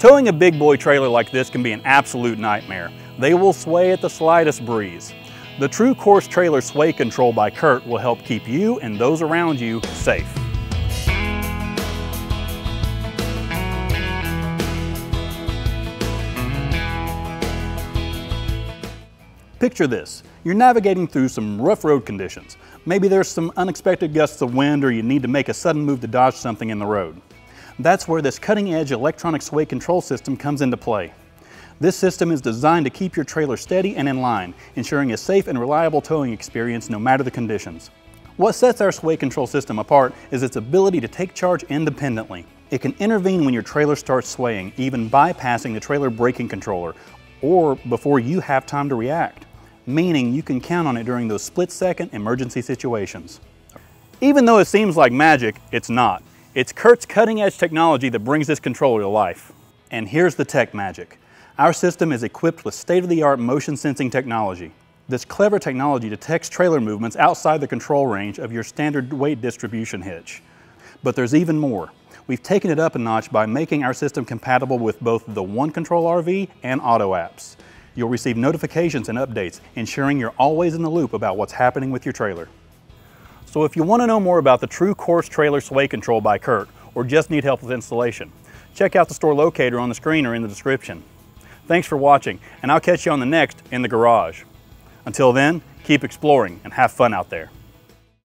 Towing a big boy trailer like this can be an absolute nightmare. They will sway at the slightest breeze. The True Course Trailer Sway Control by CURT will help keep you and those around you safe. Picture this, you're navigating through some rough road conditions. Maybe there's some unexpected gusts of wind or you need to make a sudden move to dodge something in the road. That's where this cutting-edge electronic sway control system comes into play. This system is designed to keep your trailer steady and in line, ensuring a safe and reliable towing experience no matter the conditions. What sets our sway control system apart is its ability to take charge independently. It can intervene when your trailer starts swaying, even bypassing the trailer braking controller, or before you have time to react. Meaning you can count on it during those split-second emergency situations. Even though it seems like magic, it's not. It's CURT's cutting-edge technology that brings this controller to life. And here's the tech magic. Our system is equipped with state-of-the-art motion sensing technology. This clever technology detects trailer movements outside the control range of your standard weight distribution hitch. But there's even more. We've taken it up a notch by making our system compatible with both the OneControl RV and AutoApps. You'll receive notifications and updates, ensuring you're always in the loop about what's happening with your trailer. So if you want to know more about the True Course Trailer Sway Control by CURT, or just need help with installation, check out the store locator on the screen or in the description. Thanks for watching, and I'll catch you on the next In The Garage. Until then, keep exploring and have fun out there.